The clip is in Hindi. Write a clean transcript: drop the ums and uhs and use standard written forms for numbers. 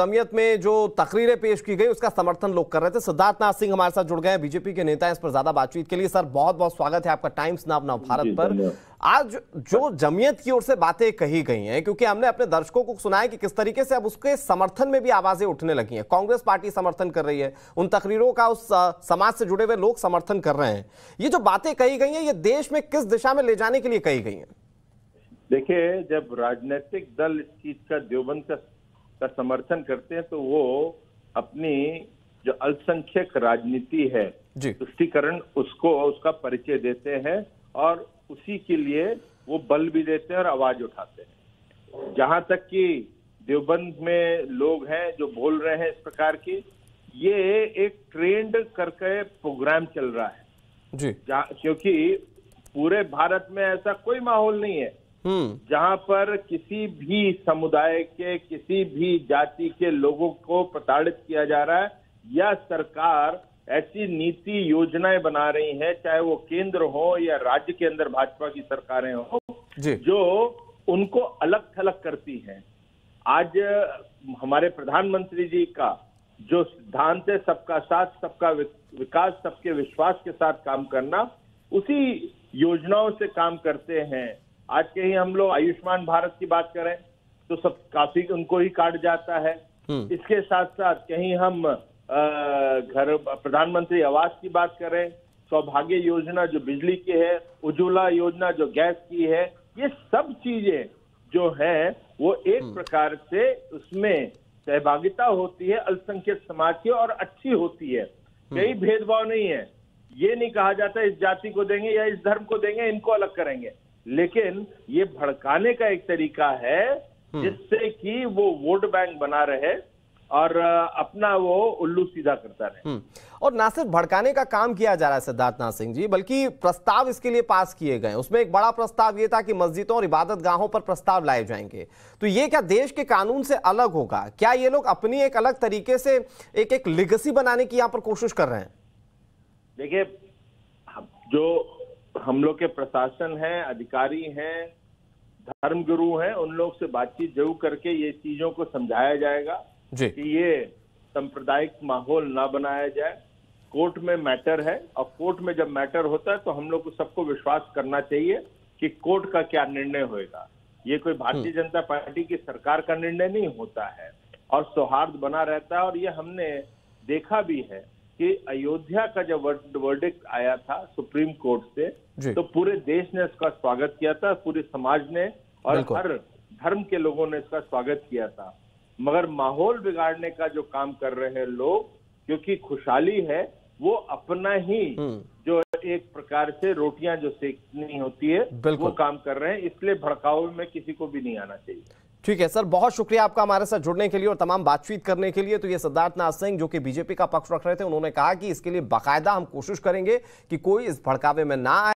जमीयत में जो तकरीरें पेश की गई उसका समर्थन लोग कर रहे थे। सिद्धार्थ नाथ सिंह हमारे साथ जुड़ गए हैं, बीजेपी के नेता हैं, इस पर ज्यादा बातचीत के लिए। सर बहुत बहुत स्वागत है आपका टाइम्स नाव नव भारत पर। आज जो जमीयत की ओर से बातें कही गई हैं, क्योंकि हमने अपने दर्शकों को सुना है कि किस तरीके से अब उसके समर्थन में भी आवाजें उठने लगी हैं, कांग्रेस पार्टी समर्थन कर रही है, उन तकरीरों का उस समाज से जुड़े हुए लोग समर्थन कर रहे हैं, ये जो बातें कही गई हैं ये देश में किस दिशा में ले जाने के लिए कही गई हैं? देखिए, जब राजनीतिक दल इस चीज का देवबंद का समर्थन करते हैं तो वो अपनी जो अल्पसंख्यक राजनीति है तुष्टिकरण उसको उसका परिचय देते हैं और उसी के लिए वो बल भी देते हैं और आवाज उठाते हैं। जहां तक कि देवबंद में लोग हैं जो बोल रहे हैं इस प्रकार की, ये एक ट्रेंड करके प्रोग्राम चल रहा है जी, क्योंकि पूरे भारत में ऐसा कोई माहौल नहीं है जहां पर किसी भी समुदाय के किसी भी जाति के लोगों को प्रताड़ित किया जा रहा है या सरकार ऐसी नीति योजनाएं बना रही है, चाहे वो केंद्र हो या राज्य के अंदर भाजपा की सरकारें हो, जो उनको अलग थलग करती हैं। आज हमारे प्रधानमंत्री जी का जो सिद्धांत है सबका साथ सबका विकास सबके विश्वास के साथ काम करना, उसी योजनाओं से काम करते हैं। आज के ही हम लोग आयुष्मान भारत की बात करें तो सब काफी उनको ही काट जाता है। इसके साथ साथ कहीं हम घर प्रधानमंत्री आवास की बात करें, सौभाग्य योजना जो बिजली की है, उज्ज्वला योजना जो गैस की है, ये सब चीजें जो है वो एक प्रकार से उसमें सहभागिता होती है अल्पसंख्यक समाज की और अच्छी होती है। कई भेदभाव नहीं है, ये नहीं कहा जाता इस जाति को देंगे या इस धर्म को देंगे, इनको अलग करेंगे, लेकिन ये भड़काने का एक तरीका है जिससे कि वो वोट बैंक बना रहे और अपना वो उल्लू सीधा करता रहे। और ना सिर्फ भड़काने का काम किया जा रहा है सिद्धार्थ नाथ सिंह जी, बल्कि प्रस्ताव इसके लिए पास किए गए, उसमें एक बड़ा प्रस्ताव ये था कि मस्जिदों और इबादत गाहों पर प्रस्ताव लाए जाएंगे। तो ये क्या देश के कानून से अलग होगा? क्या ये लोग अपनी एक अलग तरीके से एक लेगेसी बनाने की यहाँ पर कोशिश कर रहे हैं? देखिए, जो हम लोग के प्रशासन हैं, अधिकारी हैं, धर्मगुरु हैं, उन लोग से बातचीत जरूर करके ये चीजों को समझाया जाएगा कि ये सांप्रदायिक माहौल ना बनाया जाए। कोर्ट में मैटर है और कोर्ट में जब मैटर होता है तो हम लोग को सबको विश्वास करना चाहिए कि कोर्ट का क्या निर्णय होएगा। ये कोई भारतीय जनता पार्टी की सरकार का निर्णय नहीं होता है और सौहार्द बना रहता है। और ये हमने देखा भी है कि अयोध्या का जब वर्डिक्ट आया था सुप्रीम कोर्ट से तो पूरे देश ने इसका स्वागत किया था, पूरे समाज ने और हर धर्म के लोगों ने इसका स्वागत किया था। मगर माहौल बिगाड़ने का जो काम कर रहे हैं लोग, क्योंकि खुशहाली है, वो अपना ही जो एक प्रकार से रोटियां जो सेकनी होती है वो काम कर रहे हैं, इसलिए भड़कावे में किसी को भी नहीं आना चाहिए। ठीक है सर, बहुत शुक्रिया आपका हमारे साथ जुड़ने के लिए और तमाम बातचीत करने के लिए। तो ये सिद्धार्थ नाथ सिंह जो कि बीजेपी का पक्ष रख रहे थे, उन्होंने कहा कि इसके लिए बाकायदा हम कोशिश करेंगे कि कोई इस भड़कावे में ना आए।